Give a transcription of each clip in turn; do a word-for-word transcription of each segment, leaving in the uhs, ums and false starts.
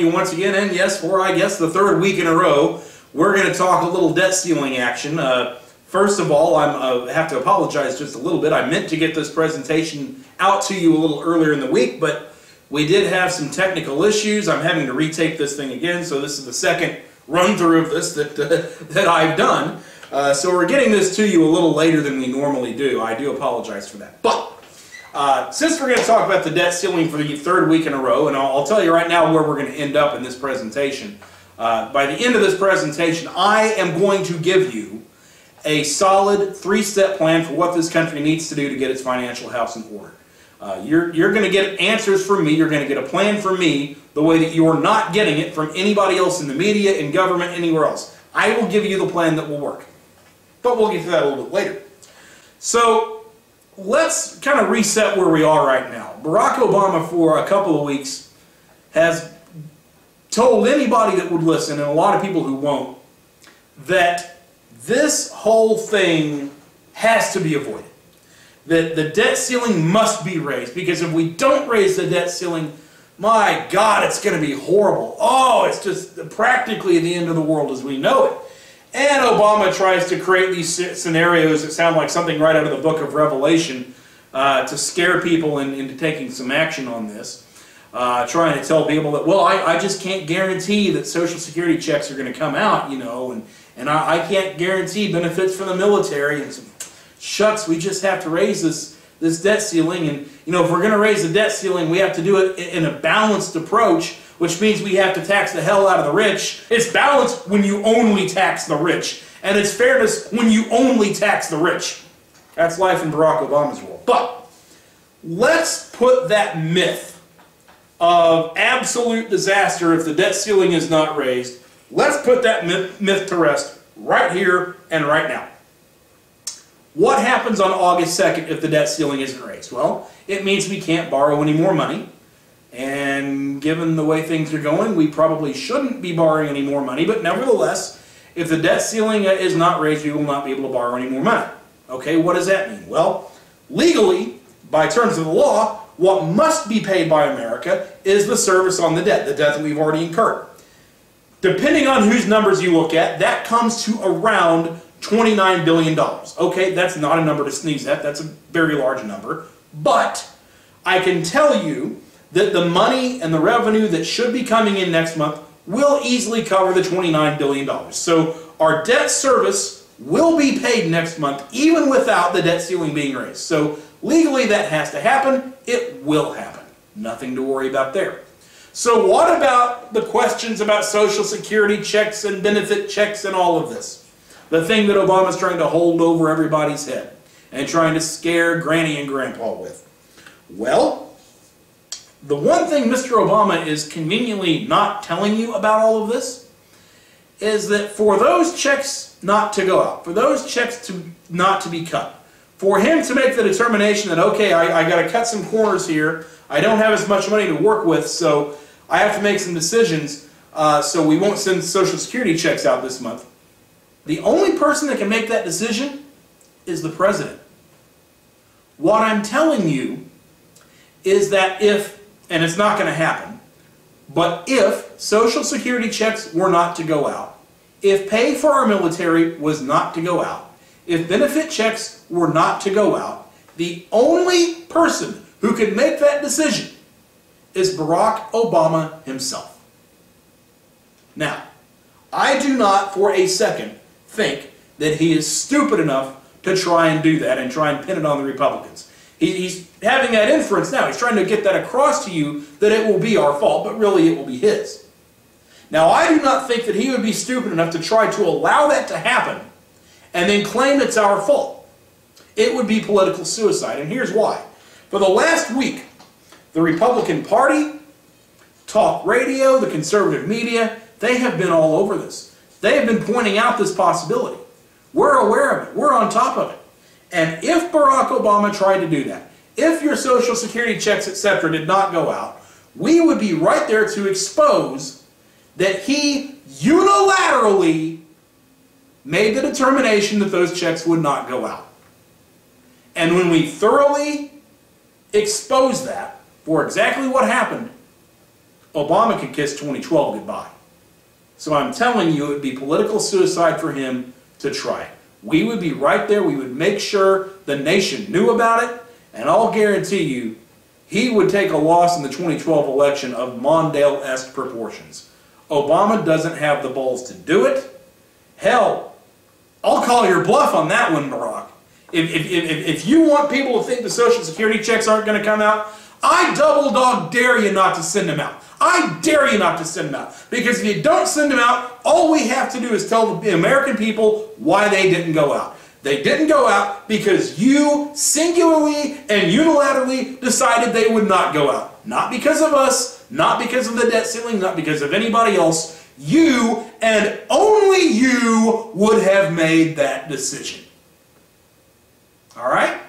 you once again, and yes, for I guess the third week in a row, we're going to talk a little debt ceiling action. Uh, first of all, I uh, have to apologize just a little bit. I meant to get this presentation out to you a little earlier in the week, but we did have some technical issues. I'm having to retake this thing again, so this is the second run-through of this that, uh, that I've done. Uh, so we're getting this to you a little later than we normally do. I do apologize for that. But uh, since we're going to talk about the debt ceiling for the third week in a row, and I'll, I'll tell you right now where we're going to end up in this presentation. Uh, by the end of this presentation, I am going to give you a solid three-step plan for what this country needs to do to get its financial house in order. Uh, you're you're going to get answers from me, you're going to get a plan from me the way that you're not getting it from anybody else in the media, in government, anywhere else. I will give you the plan that will work. But we'll get to that a little bit later. So let's kind of reset where we are right now. Barack Obama, for a couple of weeks, has told anybody that would listen, and a lot of people who won't, that this whole thing has to be avoided. That the debt ceiling must be raised, because if we don't raise the debt ceiling, my God, it's going to be horrible. Oh, it's just practically the end of the world as we know it. And Obama tries to create these scenarios that sound like something right out of the book of Revelation uh, to scare people in, into taking some action on this. Uh, trying to tell people that, well, I, I just can't guarantee that Social Security checks are going to come out, you know, and, and I, I can't guarantee benefits for the military. And some, shucks, we just have to raise this, this debt ceiling. And, you know, if we're going to raise the debt ceiling, we have to do it in a balanced approach, which means we have to tax the hell out of the rich. It's balanced when you only tax the rich. And it's fairness when you only tax the rich. That's life in Barack Obama's world. But let's put that myth of absolute disaster if the debt ceiling is not raised, let's put that myth, myth to rest right here and right now. What happens on August second if the debt ceiling isn't raised? Well, it means we can't borrow any more money. And given the way things are going, we probably shouldn't be borrowing any more money, but nevertheless, if the debt ceiling is not raised, we will not be able to borrow any more money. Okay, what does that mean? Well, legally, by terms of the law, what must be paid by America is the service on the debt, the debt that we've already incurred. Depending on whose numbers you look at, that comes to around twenty-nine billion dollars. Okay, that's not a number to sneeze at, that's a very large number, but I can tell you that the money and the revenue that should be coming in next month will easily cover the twenty-nine billion dollars. So our debt service will be paid next month even without the debt ceiling being raised. So legally that has to happen. It will happen. Nothing to worry about there. So what about the questions about Social Security checks and benefit checks and all of this? The thing that Obama's trying to hold over everybody's head and trying to scare Granny and Grandpa with. Well, the one thing Mister Obama is conveniently not telling you about all of this is that for those checks not to go out, for those checks to not to be cut, for him to make the determination that, okay, I, I got to cut some corners here, I don't have as much money to work with, so I have to make some decisions, uh, so we won't send Social Security checks out this month. The only person that can make that decision is the president. What I'm telling you is that if, and it's not going to happen, but if Social Security checks were not to go out, if pay for our military was not to go out, if benefit checks were not to go out, the only person who could make that decision is Barack Obama himself. Now, I do not for a second think that he is stupid enough to try and do that and try and pin it on the Republicans. He, he's having that inference now. He's trying to get that across to you that it will be our fault, but really it will be his. Now, I do not think that he would be stupid enough to try to allow that to happen and then claim it's our fault. It would be political suicide, and here's why. For the last week, the Republican Party, talk radio, the conservative media, they have been all over this. They have been pointing out this possibility. We're aware of it. We're on top of it. And if Barack Obama tried to do that, if your Social Security checks, et cetera, did not go out, we would be right there to expose that he unilaterally made the determination that those checks would not go out. And when we thoroughly expose that for exactly what happened, Obama could kiss twenty twelve goodbye. So I'm telling you, it would be political suicide for him to try it. We would be right there. We would make sure the nation knew about it. And I'll guarantee you, he would take a loss in the twenty twelve election of Mondale-esque proportions. Obama doesn't have the balls to do it. Hell, I'll call your bluff on that one, Barack. If, if, if, if you want people to think the Social Security checks aren't going to come out, I double dog dare you not to send them out. I dare you not to send them out. Because if you don't send them out, all we have to do is tell the American people why they didn't go out. They didn't go out because you singularly and unilaterally decided they would not go out. Not because of us, not because of the debt ceiling, not because of anybody else. You and only you would have made that decision. All right?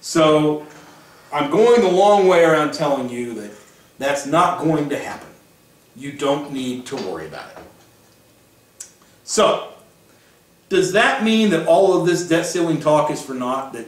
So I'm going the long way around telling you that that's not going to happen. You don't need to worry about it. So, does that mean that all of this debt ceiling talk is for naught? That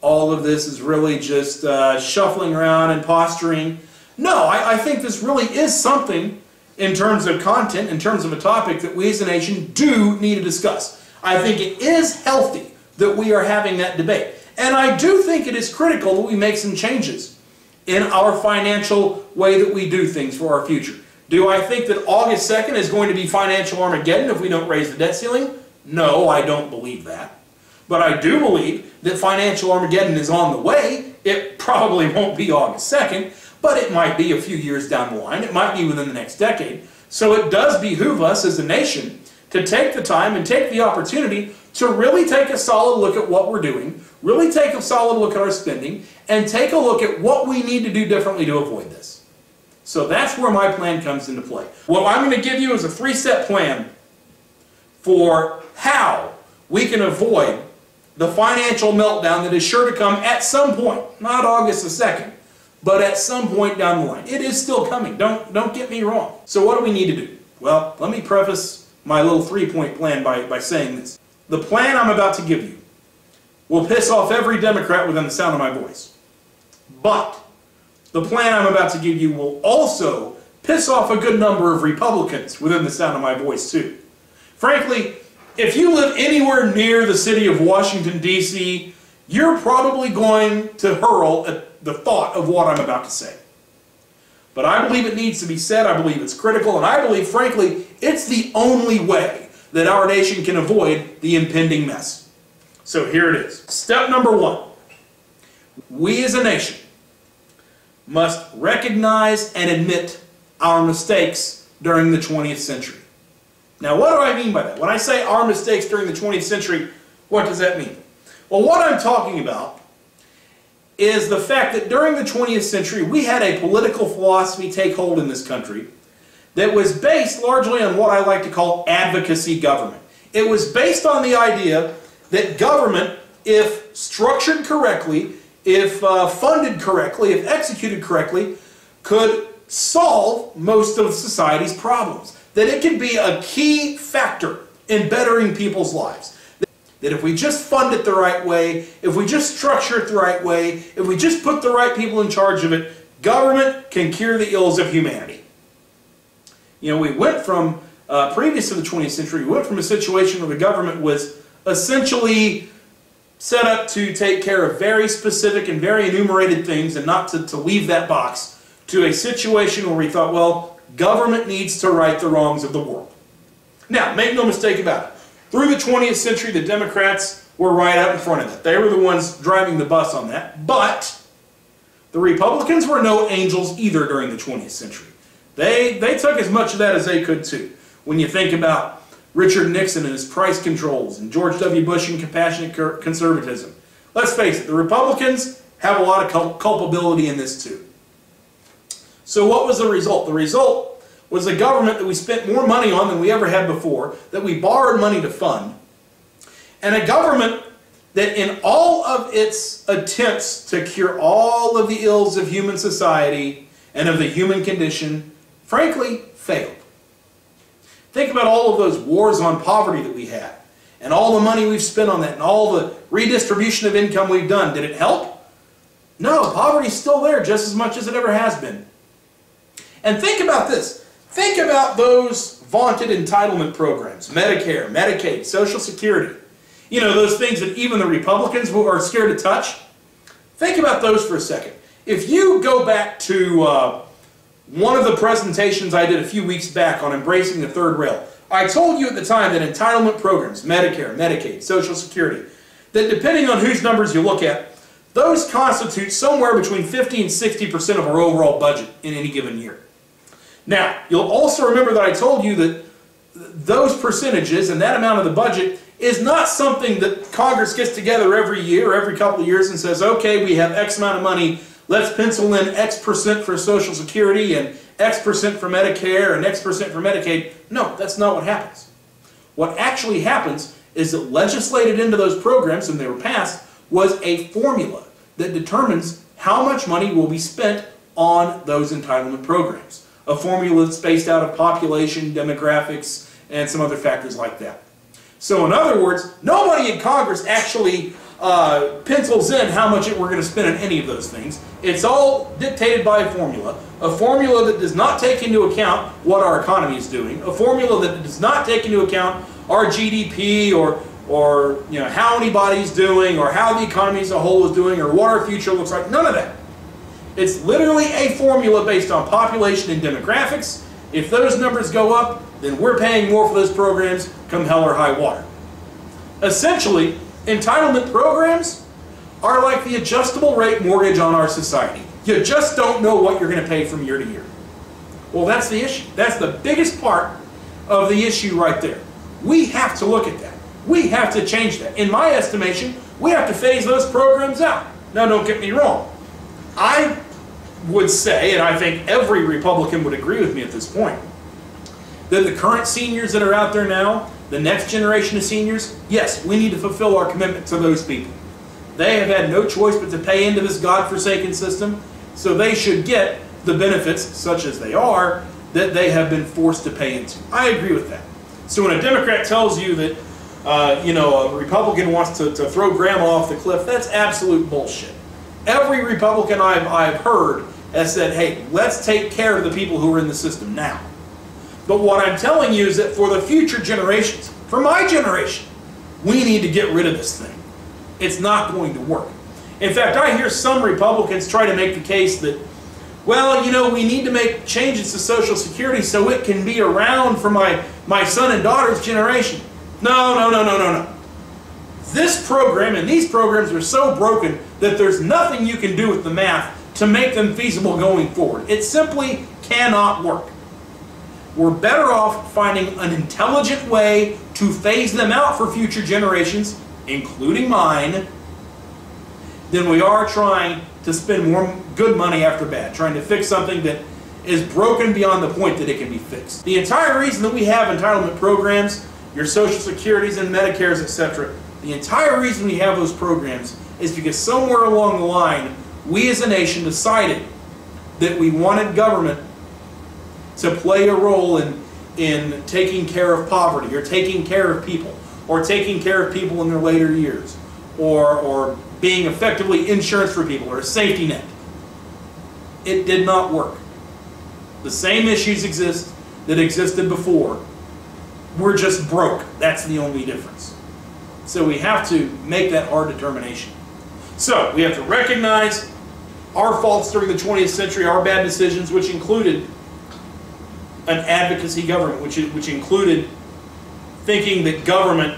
all of this is really just uh, shuffling around and posturing? No, I, I think this really is something in terms of content, in terms of a topic that we as a nation do need to discuss. I think it is healthy that we are having that debate. And I do think it is critical that we make some changes in our financial way that we do things for our future. Do I think that August second is going to be financial Armageddon if we don't raise the debt ceiling? No, I don't believe that. But I do believe that financial Armageddon is on the way. It probably won't be August second, but it might be a few years down the line. It might be within the next decade. So it does behoove us as a nation to take the time and take the opportunity to really take a solid look at what we're doing, really take a solid look at our spending, and take a look at what we need to do differently to avoid this. So that's where my plan comes into play. What I'm going to give you is a three-step plan for how we can avoid the financial meltdown that is sure to come at some point, not August the second, but at some point down the line. It is still coming, don't, don't get me wrong. So what do we need to do? Well, let me preface my little three-point plan by, by saying this. The plan I'm about to give you will piss off every Democrat within the sound of my voice. But the plan I'm about to give you will also piss off a good number of Republicans within the sound of my voice too. Frankly, if you live anywhere near the city of Washington D C, you're probably going to hurl at the thought of what I'm about to say. But I believe it needs to be said, I believe it's critical, and I believe, frankly, it's the only way that our nation can avoid the impending mess. So here it is. Step number one. We as a nation must recognize and admit our mistakes during the twentieth century. Now, what do I mean by that? When I say our mistakes during the twentieth century, what does that mean? Well, what I'm talking about is the fact that during the twentieth century, we had a political philosophy take hold in this country that was based largely on what I like to call advocacy government. It was based on the idea that government, if structured correctly, if uh, funded correctly, if executed correctly, could solve most of society's problems. That it could be a key factor in bettering people's lives. That if we just fund it the right way, if we just structure it the right way, if we just put the right people in charge of it, government can cure the ills of humanity. You know, we went from, uh, previous to the twentieth century, we went from a situation where the government was essentially set up to take care of very specific and very enumerated things and not to, to leave that box, to a situation where we thought, well, government needs to right the wrongs of the world. Now, make no mistake about it. Through the twentieth century, the Democrats were right out in front of it. They were the ones driving the bus on that. But the Republicans were no angels either during the twentieth century. They, they took as much of that as they could too. When you think about Richard Nixon and his price controls and George W Bush and compassionate conservatism. Let's face it, the Republicans have a lot of cul culpability in this too. So what was the result? The result was a government that we spent more money on than we ever had before, that we borrowed money to fund, and a government that in all of its attempts to cure all of the ills of human society and of the human condition, frankly, failed. Think about all of those wars on poverty that we had, and all the money we've spent on that, and all the redistribution of income we've done. Did it help? No, poverty's still there just as much as it ever has been. And think about this. Think about those vaunted entitlement programs, Medicare, Medicaid, Social Security. You know, those things that even the Republicans are scared to touch. Think about those for a second. If you go back to uh, one of the presentations I did a few weeks back on embracing the third rail, I told you at the time that entitlement programs, Medicare, Medicaid, Social Security, that depending on whose numbers you look at, those constitute somewhere between fifty and sixty percent of our overall budget in any given year. Now, you'll also remember that I told you that those percentages and that amount of the budget is not something that Congress gets together every year, every couple of years and says, okay, we have X amount of money, let's pencil in X percent for Social Security and X percent for Medicare and X percent for Medicaid. No, that's not what happens. What actually happens is that legislated into those programs, and they were passed, was a formula that determines how much money will be spent on those entitlement programs. A formula that's based out of population, demographics, and some other factors like that. So in other words, nobody in Congress actually uh, pencils in how much it, we're going to spend on any of those things. It's all dictated by a formula. A formula that does not take into account what our economy is doing. A formula that does not take into account our G D P or or you know how anybody's doing or how the economy as a whole is doing or what our future looks like. None of that. It's literally a formula based on population and demographics. If those numbers go up, then we're paying more for those programs come hell or high water. Essentially, entitlement programs are like the adjustable rate mortgage on our society. You just don't know what you're going to pay from year to year. Well, that's the issue. That's the biggest part of the issue right there. We have to look at that. We have to change that. In my estimation, we have to phase those programs out. Now, don't get me wrong. I would say, and I think every Republican would agree with me at this point, that the current seniors that are out there now, the next generation of seniors, yes, we need to fulfill our commitment to those people. They have had no choice but to pay into this godforsaken system, so they should get the benefits, such as they are, that they have been forced to pay into. I agree with that. So when a Democrat tells you that, uh, you know, a Republican wants to, to throw grandma off the cliff, that's absolute bullshit. Every Republican I've, I've heard has said, hey, let's take care of the people who are in the system now. But what I'm telling you is that for the future generations, for my generation, we need to get rid of this thing. It's not going to work. In fact, I hear some Republicans try to make the case that, well, you know, we need to make changes to Social Security so it can be around for my, my son and daughter's generation. No, no, no, no, no, no. This program and these programs are so broken that there's nothing you can do with the math to make them feasible going forward. It simply cannot work. We're better off finding an intelligent way to phase them out for future generations, including mine, than we are trying to spend more good money after bad, trying to fix something that is broken beyond the point that it can be fixed. The entire reason that we have entitlement programs, your Social Securities and Medicares, et cetera, the entire reason we have those programs is because somewhere along the line, we as a nation decided that we wanted government to play a role in, in taking care of poverty, or taking care of people, or taking care of people in their later years, or, or being effectively insurance for people, or a safety net. It did not work. The same issues exist that existed before. We're just broke. That's the only difference. So we have to make that hard determination. So we have to recognize our faults during the twentieth century, our bad decisions, which included an advocacy government, which, which included thinking that government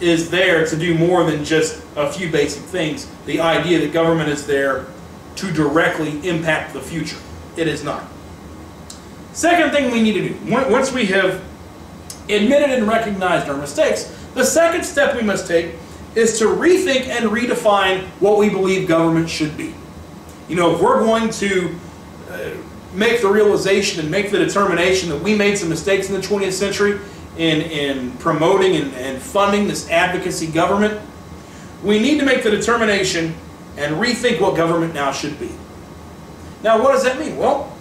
is there to do more than just a few basic things. The idea that government is there to directly impact the future. It is not. Second thing we need to do, once we have admitted and recognized our mistakes, the second step we must take is to rethink and redefine what we believe government should be. You know, if we're going to uh, make the realization and make the determination that we made some mistakes in the twentieth century in, in promoting and, and funding this advocacy government, we need to make the determination and rethink what government now should be. Now, what does that mean? Well,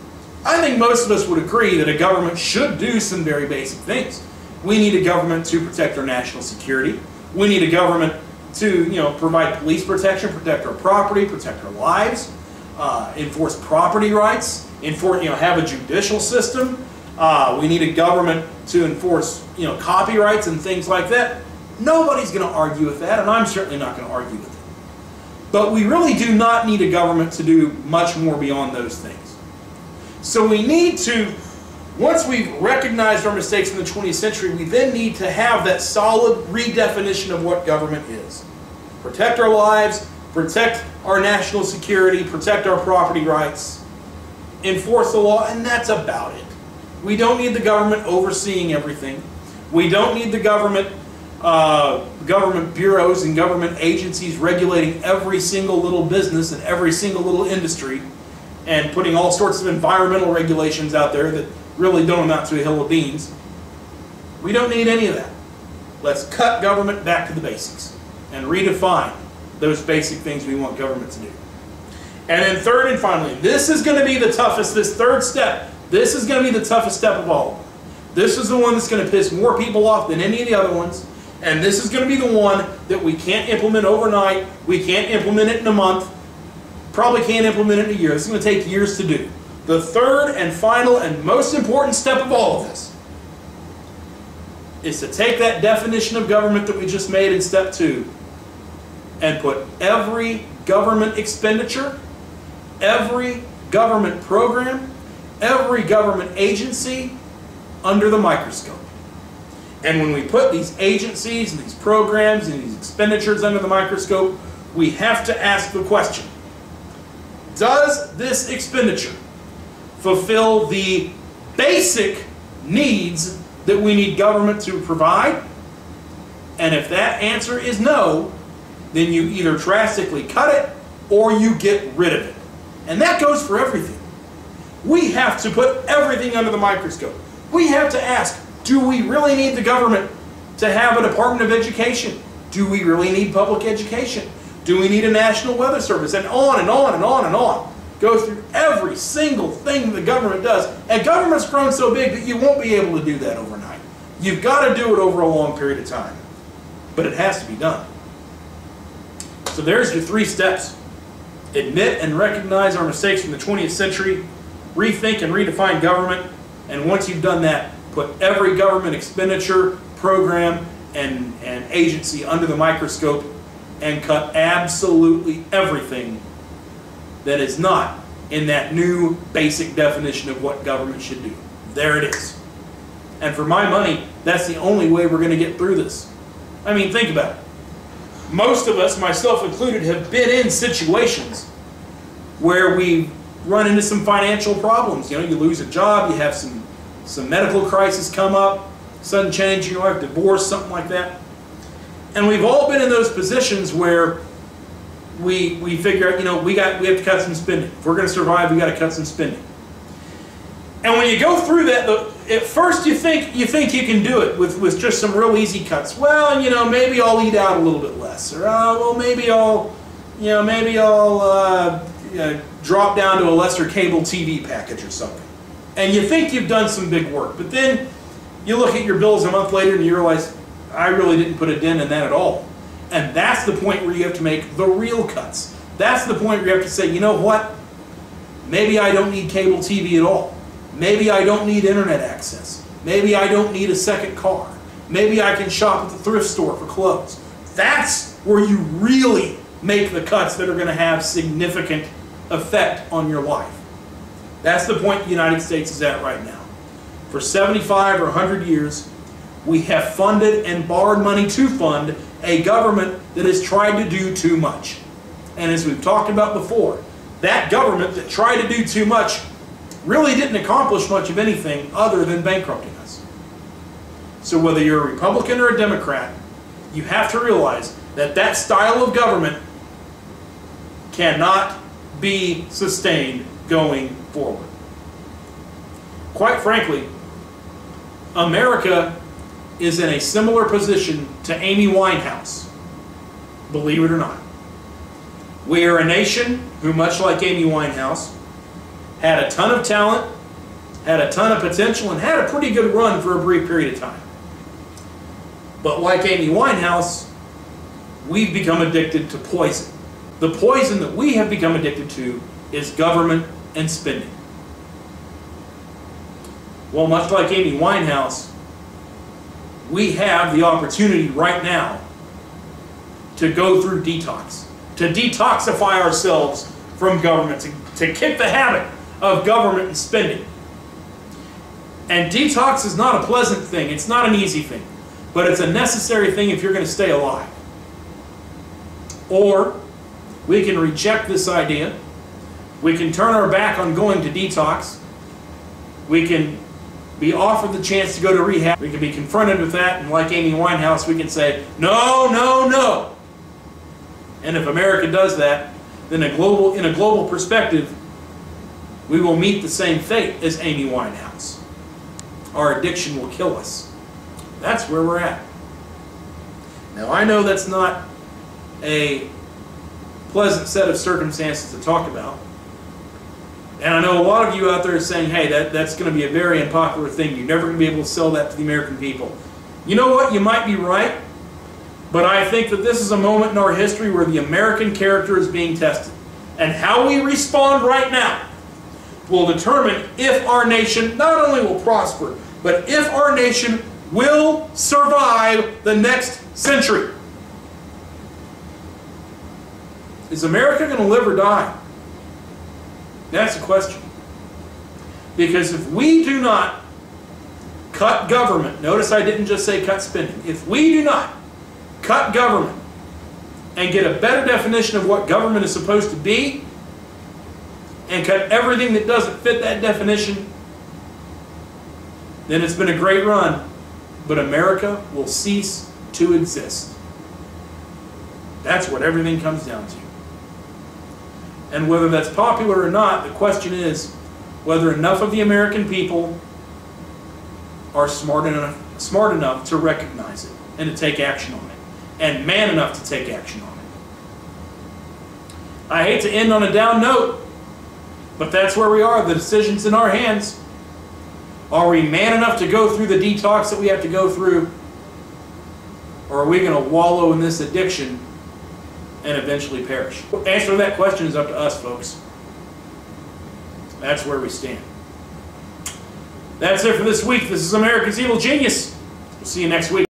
I think most of us would agree that a government should do some very basic things. We need a government to protect our national security. We need a government to, you know, provide police protection, protect our property, protect our lives, uh, enforce property rights, enforce, you know, have a judicial system. Uh, we need a government to enforce, you know, copyrights and things like that. Nobody's going to argue with that, and I'm certainly not going to argue with it. But we really do not need a government to do much more beyond those things. So we need to, once we've recognized our mistakes in the twentieth century, we then need to have that solid redefinition of what government is. Protect our lives, protect our national security, protect our property rights, enforce the law, and that's about it. We don't need the government overseeing everything. We don't need the government uh, government bureaus and government agencies regulating every single little business and every single little industry and putting all sorts of environmental regulations out there that really don't amount to a hill of beans. We don't need any of that. Let's cut government back to the basics and redefine those basic things we want government to do. And then third and finally, this is going to be the toughest, this third step, this is going to be the toughest step of all. This is the one that's going to piss more people off than any of the other ones. And this is going to be the one that we can't implement overnight. We can't implement it in a month. Probably can't implement it in a year. This is going to take years to do. The third and final and most important step of all of this is to take that definition of government that we just made in step two and put every government expenditure, every government program, every government agency under the microscope. And when we put these agencies and these programs and these expenditures under the microscope, we have to ask the question, does this expenditure fulfill the basic needs that we need government to provide? And if that answer is no, then you either drastically cut it or you get rid of it. And that goes for everything. We have to put everything under the microscope. We have to ask, do we really need the government to have a Department of Education? Do we really need public education? Do we need a National Weather Service? And on and on and on and on. Go through every single thing the government does. And government's grown so big that you won't be able to do that overnight. You've got to do it over a long period of time. But it has to be done. So there's your three steps. Admit and recognize our mistakes from the twentieth century. Rethink and redefine government, and once you've done that, put every government expenditure, program, and, and agency under the microscope and cut absolutely everything that is not in that new basic definition of what government should do. There it is. And for my money, that's the only way we're going to get through this. I mean, think about it. Most of us, myself included, have been in situations where we run into some financial problems. You know, you lose a job, you have some, some medical crisis come up, sudden change in your life, divorce, something like that. And we've all been in those positions where we, we figure out, you know, we, got, we have to cut some spending. If we're going to survive, we've got to cut some spending. And when you go through that, the, at first you think, you think you can do it with, with just some real easy cuts. Well, you know, maybe I'll eat out a little bit less. Or, uh, well, maybe I'll, you know, maybe I'll... Uh, you know, drop down to a lesser cable T V package or something. And you think you've done some big work, but then you look at your bills a month later and you realize, I really didn't put a dent in that at all. And that's the point where you have to make the real cuts. That's the point where you have to say, you know what? Maybe I don't need cable T V at all. Maybe I don't need internet access. Maybe I don't need a second car. Maybe I can shop at the thrift store for clothes. That's where you really make the cuts that are going to have significant effect on your life. That's the point the United States is at right now. For seventy-five or one hundred years, we have funded and borrowed money to fund a government that has tried to do too much. And as we've talked about before, that government that tried to do too much really didn't accomplish much of anything other than bankrupting us. So whether you're a Republican or a Democrat, you have to realize that that style of government cannot be sustained going forward. Quite frankly, America is in a similar position to Amy Winehouse, believe it or not. We are a nation who, much like Amy Winehouse, had a ton of talent, had a ton of potential, and had a pretty good run for a brief period of time. But like Amy Winehouse, we've become addicted to poison. The poison that we have become addicted to is government and spending. Well, much like Amy Winehouse, we have the opportunity right now to go through detox, to detoxify ourselves from government, to, to kick the habit of government and spending. And detox is not a pleasant thing, it's not an easy thing, but it's a necessary thing if you're going to stay alive. Or we can reject this idea, we can turn our back on going to detox, we can be offered the chance to go to rehab, we can be confronted with that, and like Amy Winehouse, we can say, no, no, no. And if America does that, then a global, in a global perspective, we will meet the same fate as Amy Winehouse. Our addiction will kill us. That's where we're at. Now, I know that's not a pleasant set of circumstances to talk about. And I know a lot of you out there are saying, hey, that, that's going to be a very unpopular thing. You're never going to be able to sell that to the American people. You know what? You might be right. But I think that this is a moment in our history where the American character is being tested. And how we respond right now will determine if our nation not only will prosper, but if our nation will survive the next century. Is America going to live or die? That's a question. Because if we do not cut government, notice I didn't just say cut spending, if we do not cut government and get a better definition of what government is supposed to be, and cut everything that doesn't fit that definition, then it's been a great run, but America will cease to exist. That's what everything comes down to. And whether that's popular or not, the question is whether enough of the American people are smart enough, smart enough to recognize it and to take action on it, and man enough to take action on it. I hate to end on a down note, but that's where we are. The decision's in our hands. Are we man enough to go through the detox that we have to go through, or are we going to wallow in this addiction and eventually perish? Answer to that question is up to us, folks. That's where we stand. That's it for this week. This is America's Evil Genius. We'll see you next week.